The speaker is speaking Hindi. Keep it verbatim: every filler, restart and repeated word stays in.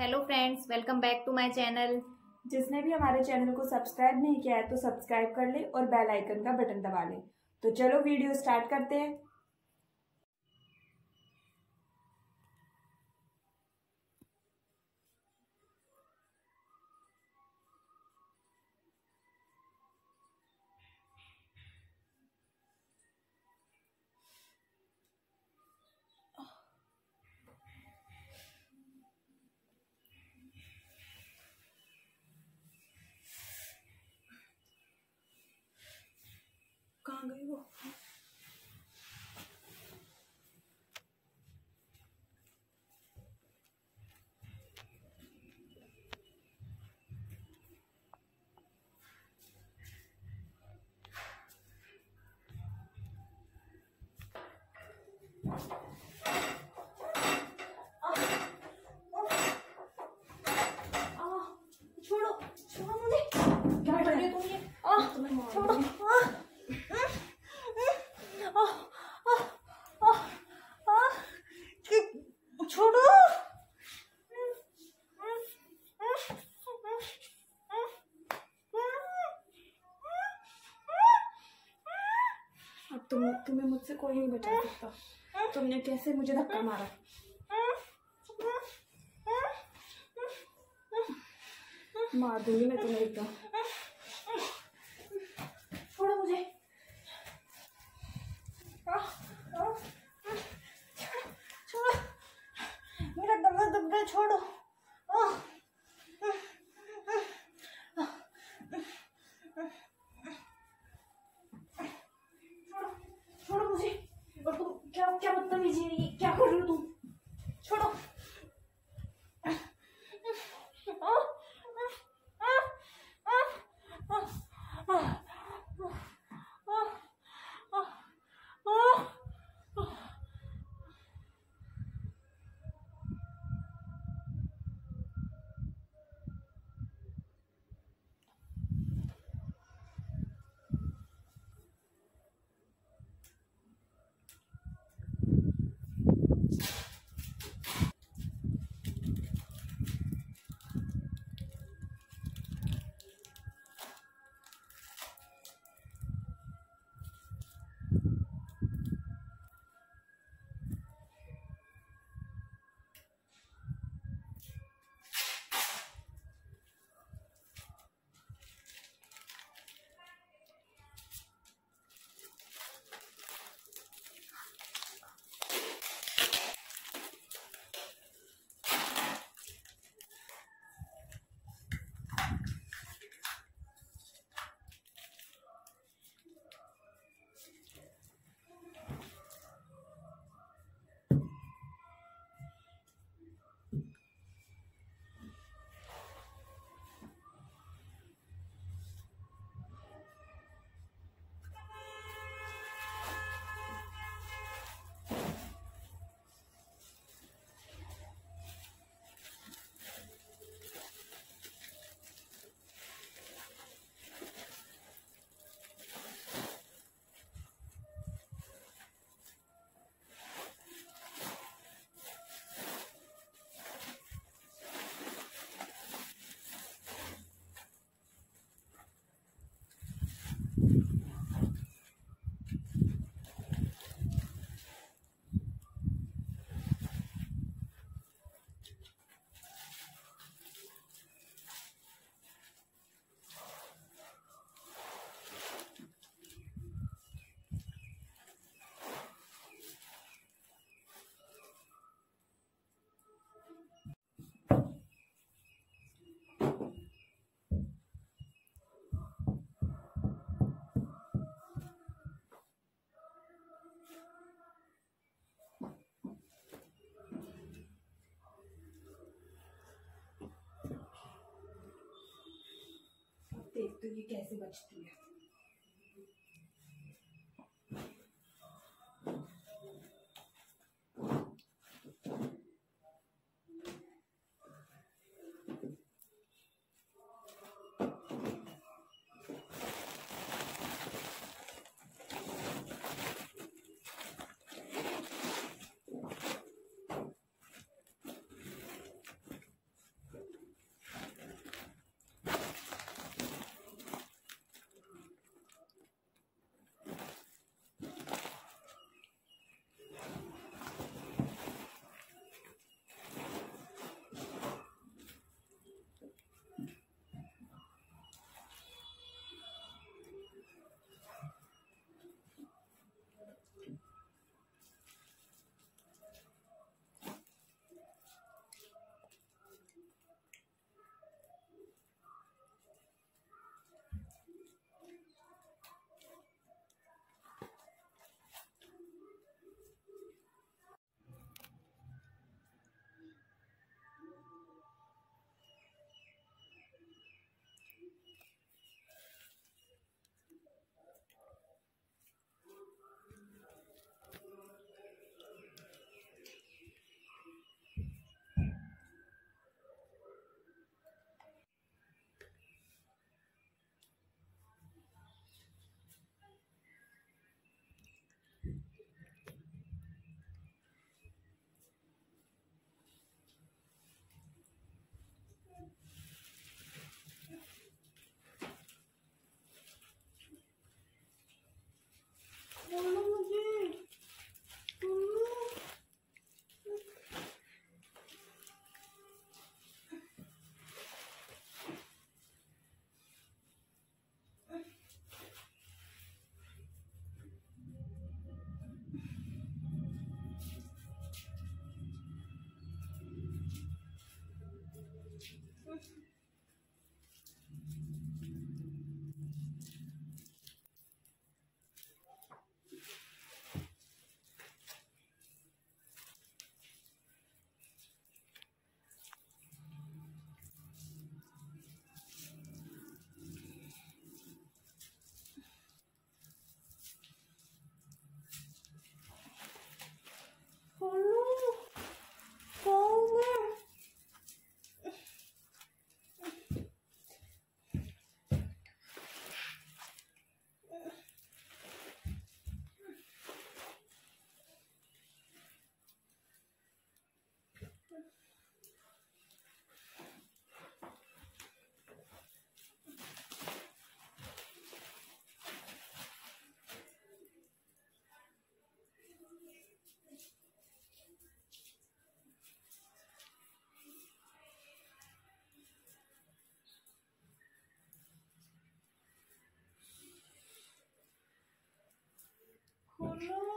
Hello friends, welcome back to my channel. जिसने भी हमारे चैनल को सब्सक्राइब नहीं किया है तो सब्सक्राइब कर ले और बेल आइकन का बटन दबा ले। तो चलो वीडियो स्टार्ट करते हैं। गई वो छोड़ो छोड़ो मुझे, क्या कर रही हो तुम ये? तुम्हें छोड़ो। तुम तुम्हें मुझसे कोई नहीं बचा सकता। तुमने कैसे मुझे धक्का मारा? मार दूंगी मैं तुम्हें एकदम। छोड़ो मुझे। छोड़ो, मेरा दम दब गया। छोड़ो। क्या बदतमीजी है ये, क्या कर रही हो तुम? छोड़ो। तो ये कैसे बचती है? much.